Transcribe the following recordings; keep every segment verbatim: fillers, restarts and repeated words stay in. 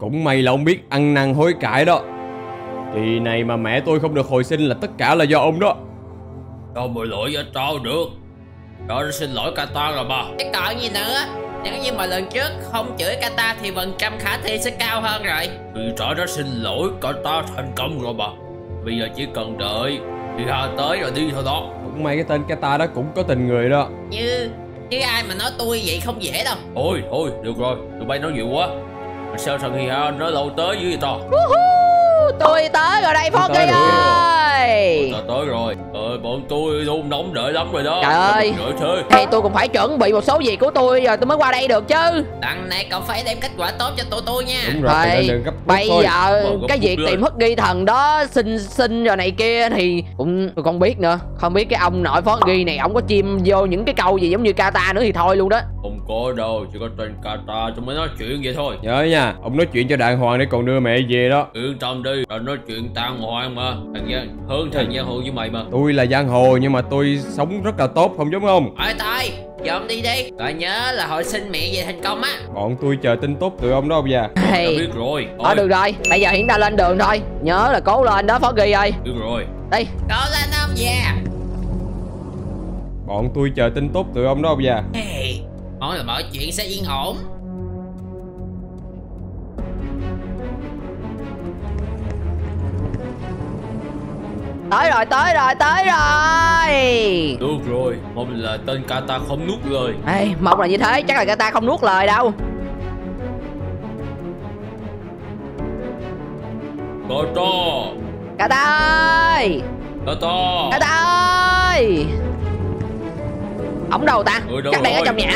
Cũng may là ông biết ăn năn hối cải đó. Kỳ này mà mẹ tôi không được hồi sinh là tất cả là do ông đó. Đâu mà lỗi cho tao được. Rồi xin lỗi Kata rồi bà. Cái tội gì nữa. Nếu như mà lần trước không chửi Kata thì phần trăm khả thi sẽ cao hơn rồi. Thì rõ đó xin lỗi Kata thành công rồi bà. Bây giờ chỉ cần đợi thì Hiha tới rồi đi thôi đó. Cũng may cái tên Kata đó cũng có tình người đó. Như chứ ai mà nói tôi vậy không dễ đâu. Ôi thôi được rồi, tụi bay nói nhiều quá. Mà sao thằng Hiha nói lâu tới dữ vậy to. Tôi tới rồi đây Foggy ơi. Tôi tới rồi. Ờ bọn tôi đun nóng đợi lắm rồi đó. Trời ơi. Thì tôi cũng phải chuẩn bị một số việc của tôi rồi tôi mới qua đây được chứ. Đằng này cậu phải đem kết quả tốt cho tụi tôi nha. Đúng rồi. Thì đừng gấp bây thôi. Giờ Mời cái việc tìm Huggy thần đó xin xin rồi này kia thì cũng tôi không biết nữa. Không biết cái ông nội Foggy này ông có chim vô những cái câu gì giống như Kata nữa thì thôi luôn đó. Không có đâu, chỉ có tên Kata tôi mới nói chuyện vậy thôi. Nhớ nha, ông nói chuyện cho đàng hoàng để còn đưa mẹ về đó. Yên tâm đi. Rồi nói chuyện tao ngoan mà gian, hơn thằng giang hồ với mày mà. Tôi là giang hồ nhưng mà tôi sống rất là tốt không giống không. Ôi tay dòm đi đi. Rồi nhớ là hồi sinh mẹ về thành công á. Bọn tôi chờ tin tốt từ ông đó ông già. Hey. Tao biết rồi. Thôi được rồi. Bây giờ hiện ta lên đường thôi. Nhớ là cố lên đó Foggy ơi. Được rồi. Đi. Cố lên ông già. Bọn tôi chờ tin tốt từ ông đó ông già. Hey. Nói là mọi chuyện sẽ yên ổn. Tới rồi, tới rồi, tới rồi. Được rồi, mong là tên Kata không nuốt lời. Ê, mong là như thế, chắc là Kata không nuốt lời đâu. Kata Kata ơi Kata Kata ơi. Ổng đâu ta? Ừ, đâu chắc đang ở trong nhà.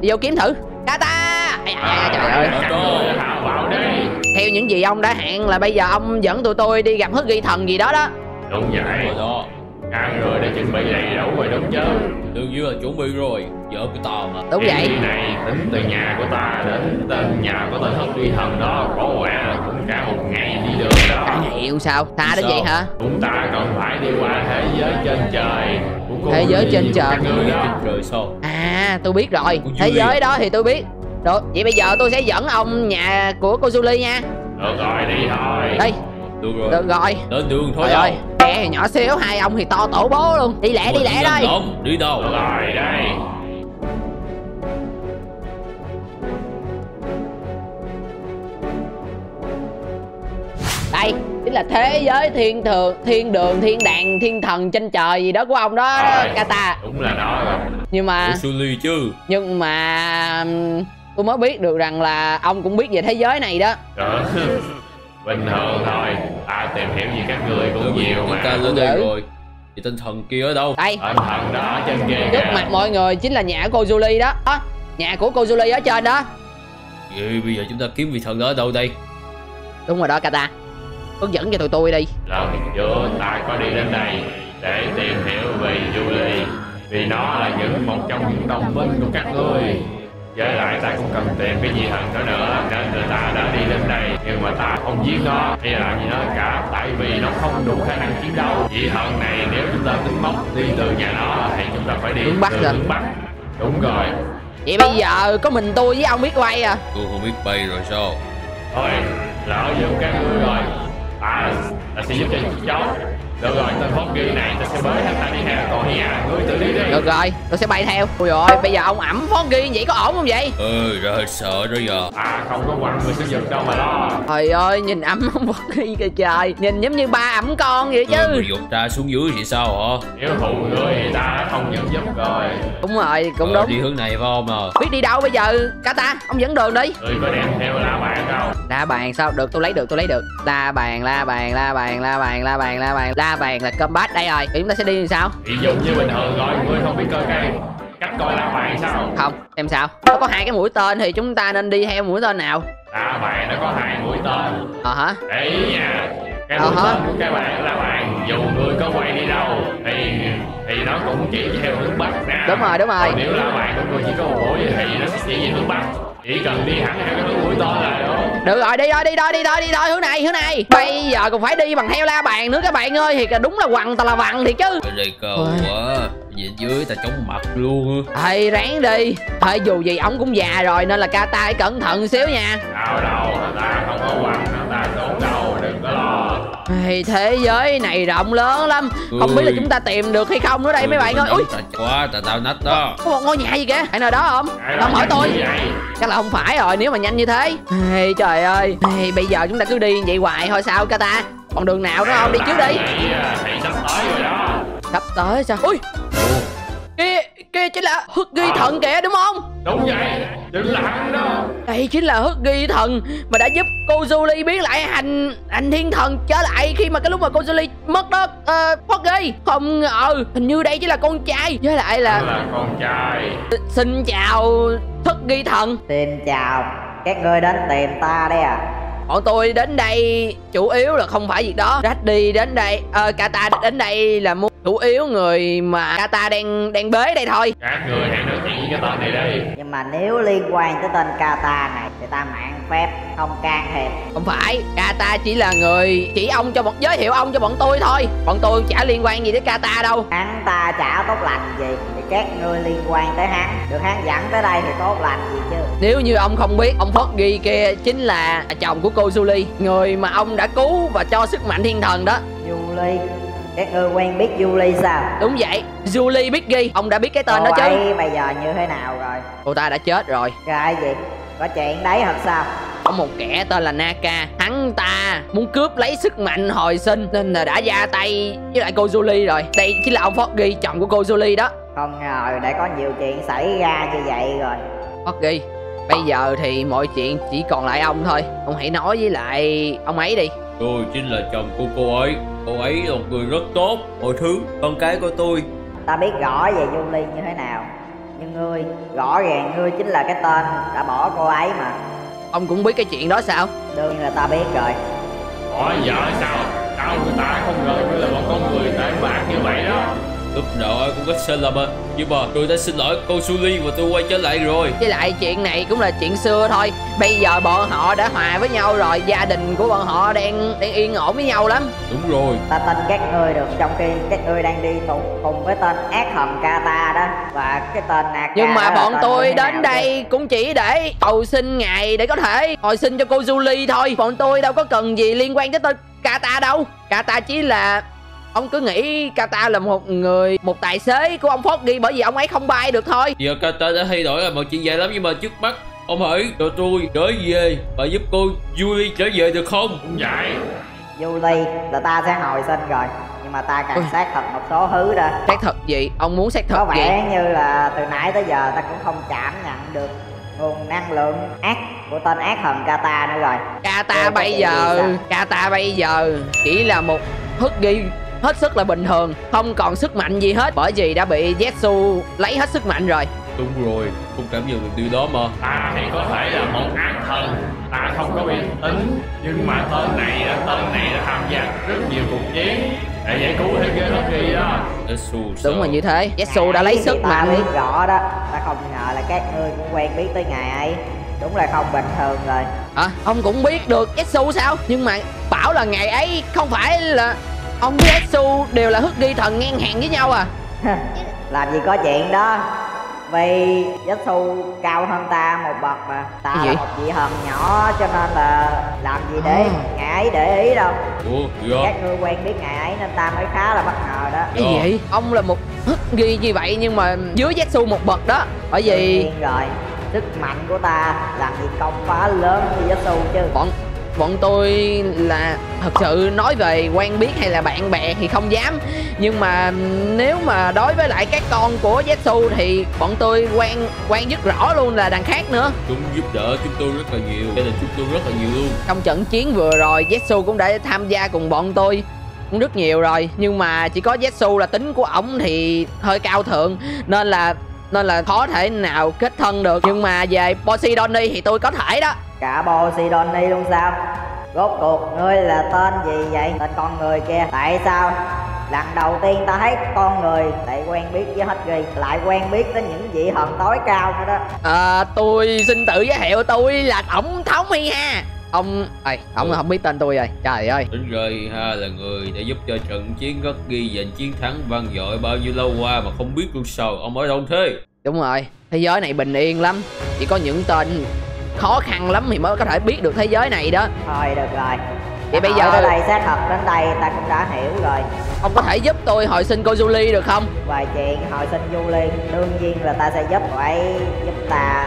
Đi vô kiếm thử Kata. Ây, à, trời ơi Kata. Theo những gì ông đã hẹn là bây giờ ông dẫn tụi tôi đi gặp HihaChobi thần gì đó đó. Đúng vậy đó. Ăn rồi đã chuẩn bị đầy đủ rồi đúng chứ. Đương nhiên là chuẩn bị rồi. Vợ của tao mà. Đúng vậy. Cái này tính từ nhà của ta đến tên nhà của tên HihaChobi thần đó có quả cũng cả một ngày đi đường đó. Ta hiểu sao? Ta đến vậy hả? Chúng ta còn phải đi qua thế giới trên trời. Thế giới trên trời. À tôi biết rồi. Thế giới đó thì tôi biết. Được, vậy bây giờ tôi sẽ dẫn ông nhà của cô Jullie nha. Được rồi, đi thôi. Đi. Được rồi. Được rồi. Đến đường thôi rồi. Mẹ thì nhỏ xíu, hai ông thì to tổ bố luôn. Đi lẹ, đi lẹ đây. Đi đâu? Được rồi, đây. Đây, chính là thế giới thiên thượng, thiên đường, thiên đàng, thiên thần trên trời gì đó của ông đó, rồi. Kata. Đúng là đó rồi. Nhưng mà cô Jullie chứ. Nhưng mà tôi mới biết được rằng là ông cũng biết về thế giới này đó. Bình thường thôi, ta tìm hiểu về các người cũng đúng nhiều mà. Ta lớn đây rồi. Vậy tên thần kia ở đâu? Đây. Tên thần đó trên kia. Trước mặt mọi người chính là nhà của cô Jullie đó. Đó, nhà của cô Jullie ở trên đó. Vậy bây giờ chúng ta kiếm vị thần đó ở đâu đây? Đúng rồi đó Kata. Hướng dẫn cho tụi tôi đi. Lần trước ta có đi đến đây để tìm hiểu về Jullie. Vì nó là những một trong những đồng minh của các ngươi. Với lại ta cũng cần tìm cái gì thần đó nữa nên người ta đã đi lên đây nhưng mà ta không giết nó hay làm gì nó cả tại vì nó không đủ khả năng chiến đấu. Vị thần này nếu chúng ta tính móc đi từ nhà nó thì chúng ta phải đi hướng bắc từ hướng bắc. Đúng rồi. Vậy bây giờ có mình tôi với ông biết bay à? Tôi không biết bay rồi sao? Thôi lỡ giùm các ngươi rồi. À ta sẽ giúp cho cháu. Được rồi, tên Foggy này ta sẽ bới hết ta đi theo, còn Hiha ngươi tự đi đi. Được rồi, tôi sẽ bay theo. Ôi rồi bây giờ ông ẩm Foggy vậy có ổn không vậy? Ừ, rồi sợ đó giờ. À, không có quặng người sử dụng đâu mà lo. Trời ơi, nhìn ẩm ông Foggy kìa trời. Nhìn giống như ba ẩm con vậy chứ. Ừ, dục ta xuống dưới vậy sao hả? Nếu phụ ngươi thì ta không nhận giúp rồi. Đúng rồi, cũng ờ, đúng. Đi hướng này phải không à? Biết đi đâu bây giờ, Kata, ông dẫn đường đi. Ngươi có đem theo la bàn không? La bàn sao? Được, tôi lấy được, tôi lấy được. La bàn, la bàn, la bàn, la bàn, la bàn, la bàn. La bàn là combat đây rồi. Thì chúng ta sẽ đi như sao? Ví dụ như bình thường rồi, người không biết coi cây. Cách coi la bàn sao? Không, em sao? Nó có hai cái mũi tên thì chúng ta nên đi theo mũi tên nào? La bàn nó có hai mũi tên. Ờ hả? Để ý nha. Cái mũi tên của cái bàn là bạn. Dù người có quậy đi đâu thì thì nó cũng chỉ theo hướng bắc. Đúng rồi, đúng rồi. Còn nếu la bàn của người chỉ có một mũi thì nó sẽ chỉ về hướng bắc. Chỉ cần đi hẳn theo cái hướng mũi to là đúng. Được rồi, đi thôi, đi thôi, đi thôi, đi thôi, hướng này, hướng này. Bây giờ còn phải đi bằng heo la bàn nữa các bạn ơi. Thì đúng là quằn tà là vằn thiệt chứ. Đi cầu quá, về dưới ta chống mặt luôn. Ê, ráng đi. Ê, dù gì ổng cũng già rồi nên là Kata hãy cẩn thận xíu nha. Đâu đâu, ta không có quằn, ta tốt đâu, đừng có lo. Ê, thế giới này rộng lớn lắm. Không Ui. biết là chúng ta tìm được hay không nữa đây Ui, mấy bạn ơi. Ui, quá, tà tao nách đó. Có một ngôi nhà gì kìa, hãy nào đó không? Không hỏi tôi. Chắc là không phải rồi nếu mà nhanh như thế. Ê, trời ơi. Ê, bây giờ chúng ta cứ đi vậy hoài thôi sao Kata? Còn đường nào nữa không? Đi trước đi. Thì sắp tới rồi đó. Sắp tới sao? Ui. Kia, kia chính là Huggy thần kìa đúng không? Đúng vậy, đừng là hắn đó. Đây chính là Huggy thần mà đã giúp cô Jullie biến lại hành hành thiên thần trở lại khi mà cái lúc mà cô Jullie mất đó. Ờ, Foggy không ngờ hình như đây chỉ là con trai với lại là là con trai. Xin chào Huggy thần. Xin chào, các ngươi đến tìm ta đây à? Bọn tôi đến đây chủ yếu là không phải việc đó. Rách đi đến đây, ờ, Kata đến đây là muốn chủ yếu người mà Kata đang đang bế đây thôi. Các người hãy nói chuyện với cái tên này đi. Nhưng mà nếu liên quan tới tên Kata này thì ta mạng phép không can thiệp. Không phải, Kata chỉ là người chỉ ông cho bọn giới thiệu ông cho bọn tôi thôi. Bọn tôi chả liên quan gì tới Kata đâu. Hắn ta chả tốt lành gì thì các người liên quan tới hắn. Được hắn dẫn tới đây thì tốt lành gì chứ. Nếu như ông không biết, ông Foggy kia chính là chồng của cô Jullie, người mà ông đã cứu và cho sức mạnh thiên thần đó. Jullie, các người quen biết Jullie sao? Đúng vậy, Jullie biết ghi, ông đã biết cái tên cô đó chứ. Cô ấy bây giờ như thế nào rồi? Cô ta đã chết rồi. Cái gì? Có chuyện đấy thật sao? Có một kẻ tên là Naka, hắn ta muốn cướp lấy sức mạnh hồi sinh nên là đã ra tay với lại cô Jullie rồi. Đây chính là ông Foggy, chồng của cô Jullie đó. Không ngờ đã có nhiều chuyện xảy ra như vậy rồi. Foggy, bây giờ thì mọi chuyện chỉ còn lại ông thôi. Ông hãy nói với lại ông ấy đi. Tôi chính là chồng của cô ấy. Cô ấy là một người rất tốt, mọi thứ con cái của tôi. Ta biết rõ về Jullie như thế nào, nhưng ngươi rõ ràng ngươi chính là cái tên đã bỏ cô ấy mà. Ông cũng biết cái chuyện đó sao? Đương nhiên là ta biết rồi. Hỏi vợ sao? Tao người ta không ngờ ngươi là một con người tệ bạc như vậy đó. Lúc nào ai cũng có sai lầm à. Nhưng mà tôi đã xin lỗi cô Jullie và tôi quay trở lại rồi. Với lại chuyện này cũng là chuyện xưa thôi. Bây giờ bọn họ đã hòa với nhau rồi. Gia đình của bọn họ đang đang yên ổn với nhau lắm. Đúng rồi. Ta tin các ngươi được trong khi các ngươi đang đi cùng, cùng với tên ác hầm Kata đó. Và cái tên Naka. Nhưng mà bọn tôi đến đây chứ? Cũng chỉ để cầu xin ngài để có thể hồi sinh cho cô Jullie thôi. Bọn tôi đâu có cần gì liên quan tới tên Kata đâu. Kata chỉ là... Ông cứ nghĩ Kata là một người, một tài xế của ông Foggy bởi vì ông ấy không bay được thôi. Giờ Kata đã thay đổi là một chuyện dài lắm nhưng mà trước mắt ông hãy cho tôi trở về và giúp cô Jullie trở về được không? Vậy Jullie là ta sẽ hồi sinh rồi. Nhưng mà ta cần xác thực một số thứ đó. Xác thực gì? Ông muốn xác thực gì? Có vẻ gì? Như là từ nãy tới giờ ta cũng không cảm nhận được nguồn năng lượng ác của tên ác thần Kata nữa rồi. Kata bây giờ Kata bây giờ chỉ là một Foggy hết sức là bình thường, không còn sức mạnh gì hết bởi vì đã bị Jetsu lấy hết sức mạnh rồi. Đúng rồi, không cảm nhận được điều đó mà. Ta thì có thể là một ác thần, ta không có bị tính, nhưng mà tên này là tên này là tham gia rất nhiều cuộc chiến để giải cứu thế giới bất kỳ đó. Đúng là như thế, Jetsu đã lấy sức mạnh. Ta biết rõ đó, ta không ngờ là các ngươi cũng quen biết tới ngày ấy. Đúng là không bình thường rồi. À, ông cũng biết được Jetsu sao? Nhưng mà bảo là ngày ấy không phải là ông với Zeus đều là Huggy thần ngang hàng với nhau à? Làm gì có chuyện đó. Vì Zeus cao hơn ta một bậc mà. Ta là một vị thần nhỏ cho nên là làm gì để ngài ấy để ý đâu. Ủa, các ngươi quen biết ngài ấy nên ta mới khá là bất ngờ đó. Cái gì? Ông là một Huggy như vậy nhưng mà dưới Zeus một bậc đó. Bởi vì rồi, sức mạnh của ta làm gì công phá lớn như Zeus chứ. Bọn... Bọn tôi là thật sự nói về quen biết hay là bạn bè thì không dám. Nhưng mà nếu mà đối với lại các con của Jetsu thì bọn tôi quen quen rất rõ luôn là đằng khác nữa. Chúng giúp đỡ chúng tôi rất là nhiều, gia đình chúng tôi rất là nhiều luôn. Trong trận chiến vừa rồi Jetsu cũng đã tham gia cùng bọn tôi cũng rất nhiều rồi. Nhưng mà chỉ có Jetsu là tính của ổng thì hơi cao thượng nên là nên là khó thể nào kết thân được. Nhưng mà về Poseidon thì tôi có thể đó. Cả Poseidon luôn sao? Rốt cuộc ngươi là tên gì vậy? Tên con người kia. Tại sao Lần đầu tiên ta thấy con người lại quen biết với Huggy, lại quen biết tới những vị thần tối cao nữa đó. À, tôi xin tự giới thiệu, tôi là Tổng thống HiHa. Ông... Ê, ông ừ. không biết tên tôi rồi, trời ơi. Tính ra HiHa là người đã giúp cho trận chiến Huggy giành chiến thắng vang dội bao nhiêu lâu qua mà không biết luôn sao, ông ở đâu thế? Đúng rồi, thế giới này bình yên lắm, chỉ có những tên khó khăn lắm thì mới có thể biết được thế giới này đó. Thôi được rồi, vậy bây giờ tới đây xác thật đến đây ta cũng đã hiểu rồi. Ông có thể giúp tôi hồi sinh cô Jullie được không? Về chuyện hồi sinh Jullie, đương nhiên là ta sẽ giúp cô ấy, giúp ta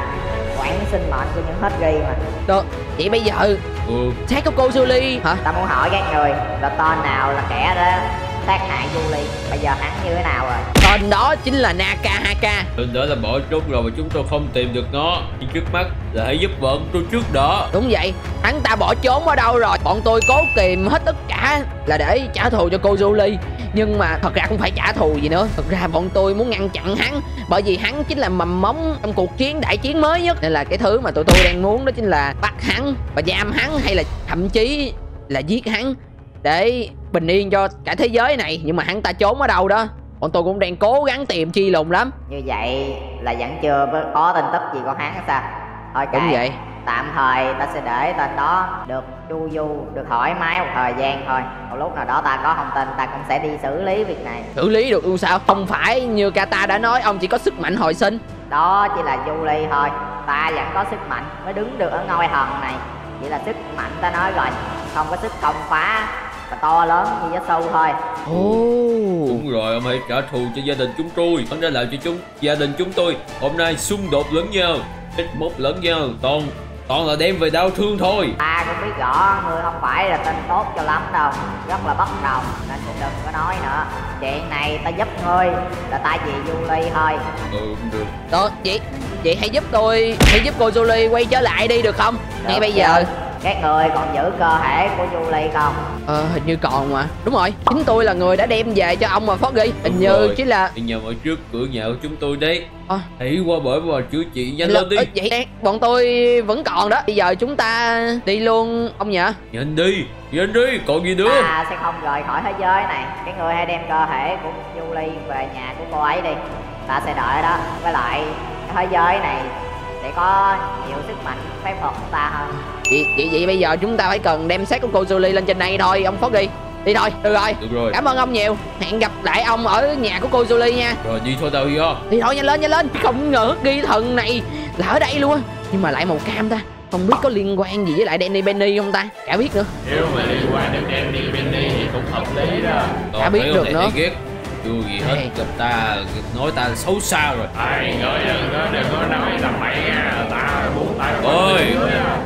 quản sinh mệnh của những Huggy mà. Được, vậy bây giờ ừ. xác của cô Jullie hả? Ta muốn hỏi các người là tên nào là kẻ đó tác hại Jullie, bây giờ hắn như thế nào rồi? Tên đó chính là Nakahaka. Tên đó là bỏ trốn rồi mà chúng tôi không tìm được nó. Nhưng trước mắt là hãy giúp bọn tôi trước đó. Đúng vậy, hắn ta bỏ trốn ở đâu rồi? Bọn tôi cố tìm hết tất cả là để trả thù cho cô Jullie. Nhưng mà thật ra không phải trả thù gì nữa. Thật ra bọn tôi muốn ngăn chặn hắn, bởi vì hắn chính là mầm móng trong cuộc chiến đại chiến mới nhất. Nên là cái thứ mà tụi tôi đang muốn đó chính là bắt hắn và giam hắn, hay là thậm chí là giết hắn để bình yên cho cả thế giới này. Nhưng mà hắn ta trốn ở đâu đó, bọn tôi cũng đang cố gắng tìm chi lùng lắm. Như vậy là vẫn chưa có tin tức gì của hắn sao? Thôi kệ, đúng vậy, tạm thời ta sẽ để tên đó được chu du, được thoải mái một thời gian thôi. Một lúc nào đó ta có thông tin ta cũng sẽ đi xử lý việc này. Xử lý được ưu sao? Không phải như Kata đã nói, ông chỉ có sức mạnh hồi sinh. Đó chỉ là Jullie thôi, ta vẫn có sức mạnh mới đứng được ở ngôi hòn này. Chỉ là sức mạnh ta nói rồi, không có sức công phá và to lớn như giá sâu thôi. Oh. Đúng rồi, ông hãy trả thù cho gia đình chúng tôi. Hắn đã làm cho chúng gia đình chúng tôi hôm nay xung đột lẫn nhau, ít mốt lẫn nhau, toàn toàn là đem về đau thương thôi. Ta cũng biết rõ ngươi không phải là tên tốt cho lắm đâu, rất là bất đồng, nên cũng đừng có nói nữa. Chuyện này ta giúp ngươi là tại vì Jullie thôi. Ừ, cũng được. Đó, chị chị hãy giúp tôi, hãy giúp cô Jullie quay trở lại đi được không? Được, ngay bây giờ. Các người còn giữ cơ thể của Jullie không? Ờ, hình như còn mà. Đúng rồi, chính tôi là người đã đem về cho ông mà Foggy. Hình như chính là... nhờ ở trước cửa nhà của chúng tôi đấy. À, hãy qua bởi và chữa trị nhanh lên đi. Vậy bọn tôi vẫn còn đó. Bây giờ chúng ta đi luôn ông nhỉ? Nhanh đi, nhanh đi, còn gì nữa? Ta sẽ không rời khỏi thế giới này. Cái người hãy đem cơ thể của Jullie về nhà của cô ấy đi. Ta sẽ đợi đó. Với lại thế giới này để có nhiều sức mạnh phép thuật ta hơn. Vậy, vậy, vậy bây giờ chúng ta phải cần đem xác của cô Jullie lên trên đây thôi, ông Foggy. Đi thôi, được rồi. Được rồi. Cảm ơn ông nhiều. Hẹn gặp lại ông ở nhà của cô Jullie nha. Rồi đi thôi tao đi thôi. Đi thôi, nhanh lên, nhanh lên. Không ngờ ghi thần này là ở đây luôn á. Nhưng mà lại màu cam ta. Không biết có liên quan gì với lại Danny Benny không ta? Chả biết nữa. Nếu mà liên quan đến Danny Benny thì cũng hợp lý đó. Còn chả biết được nữa. Chưa gì hết, gặp ta nói ta xấu xa rồi. Ai ngửi đừng có, đừng có nói là mày à, ta muốn ta ơi,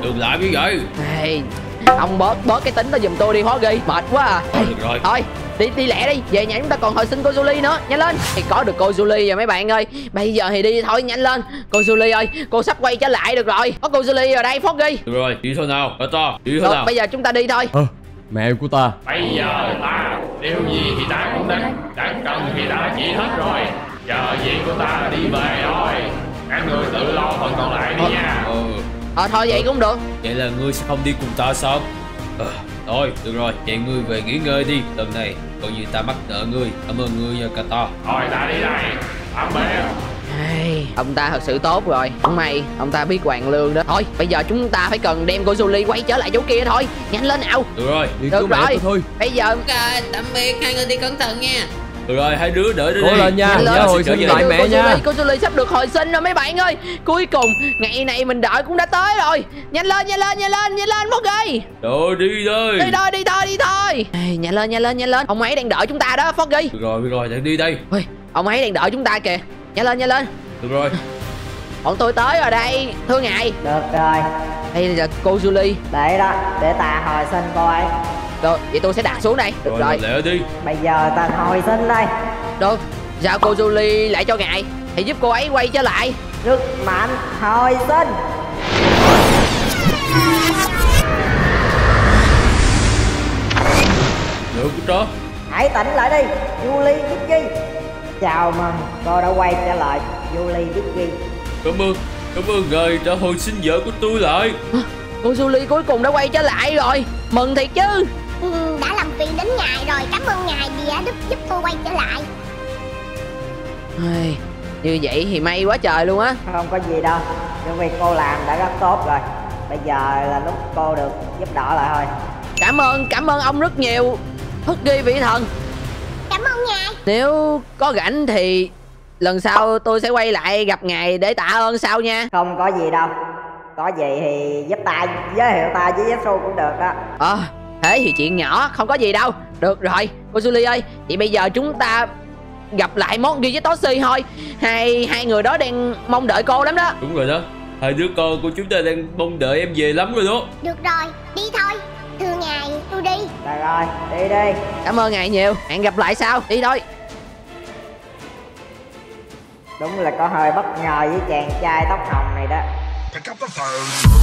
đừng lại như vậy. Hey, ông bớt bớt cái tính đó giùm tôi đi Foggy, mệt quá à. Thôi, được rồi. Thôi đi đi lẹ đi, về nhà chúng ta còn hồi sinh cô Jullie nữa, nhanh lên. Thì có được cô Jullie rồi mấy bạn ơi, bây giờ thì đi thôi, nhanh lên. Cô Jullie ơi, cô sắp quay trở lại được rồi, có cô Jullie ở đây Foggy. Được rồi, đi thôi nào, ở to, đi thôi nào. Bây giờ chúng ta đi thôi. À, mẹ của ta. Bây giờ ta điều gì thì ta cũng đánh, đáng cần thì ta chỉ hết rồi. Chờ gì của ta đi về thôi, các người tự lo phần còn lại đi nha. Ờ, ờ thôi vậy cũng được. Vậy là ngươi sẽ không đi cùng ta sao? Ờ, thôi được rồi, vậy ngươi về nghỉ ngơi đi. Lần này còn gì ta mắc nợ ngươi, cảm ơn ngươi nhờ Kata. Thôi ta đi đây, tạm biệt. Ai, ông ta thật sự tốt rồi. Cũng may ông ta biết hoàng lương đó. Thôi bây giờ chúng ta phải cần đem cô Jullie quay trở lại chỗ kia thôi, nhanh lên nào. Được rồi, đi được rồi thôi. Bây giờ à, tạm biệt, hai người đi cẩn thận nha. Được rồi, hai đứa đợi đi, cố lên nha, nhớ hồi sinh lại mẹ nha. Cô Jullie sắp được hồi sinh rồi mấy bạn ơi. Cuối cùng ngày này mình đợi cũng đã tới rồi. Nhanh lên, nhanh lên, nhanh lên, nhanh lên Foggy. Rồi đi thôi, đi thôi, đi thôi, đi thôi. Nhanh lên, nhanh lên, nhanh lên. Ông ấy đang đợi chúng ta đó Foggy. Được rồi, được rồi, đi đây. Ôi, ông ấy đang đợi chúng ta kìa. Nhanh lên, nhanh lên. Được rồi, bọn tôi tới rồi đây, thưa ngài. Được rồi, đây là cô Jullie. Để đó, để ta hồi sinh cô ấy. Được, vậy tôi sẽ đặt xuống đây. Được rồi, rồi. Đi. Bây giờ ta hồi sinh đây. Được, giao cô Jullie lại cho ngài, thì giúp cô ấy quay trở lại. Rất mạnh, hồi sinh. Được đó. Hãy tỉnh lại đi, Jullie Huggy. Chào mừng, cô đã quay trở lại Jullie Huggy. Cảm ơn, cảm ơn ngài đã hồi sinh vợ của tôi lại. Cô Jullie cuối cùng đã quay trở lại rồi, mừng thiệt chứ. Ừ, đã làm việc đến ngài rồi. Cảm ơn ngài vì đã giúp, giúp tôi quay trở lại. Ôi, như vậy thì may quá trời luôn á. Không có gì đâu, những việc cô làm đã rất tốt rồi. Bây giờ là lúc cô được giúp đỡ lại thôi. Cảm ơn, cảm ơn ông rất nhiều Huggy vị thần. Cảm ơn ngài. Nếu có rảnh thì lần sau tôi sẽ quay lại gặp ngài để tạ ơn sau nha. Không có gì đâu. Có gì thì giúp ta, giới thiệu ta với Yesu cũng được đó. Ờ, à, thế thì chuyện nhỏ, không có gì đâu. Được rồi, cô Julie ơi, vậy bây giờ chúng ta gặp lại món đi với Toshi thôi. Hai hai người đó đang mong đợi cô lắm đó. Đúng rồi đó, hai đứa con của chúng ta đang mong đợi em về lắm rồi đó. Được rồi, đi thôi. Thưa ngài, tôi đi. Được rồi, đi đi. Cảm ơn ngài nhiều, hẹn gặp lại sau. Đi thôi. Đúng là có hơi bất ngờ với chàng trai tóc hồng này đó. Pick up the phone.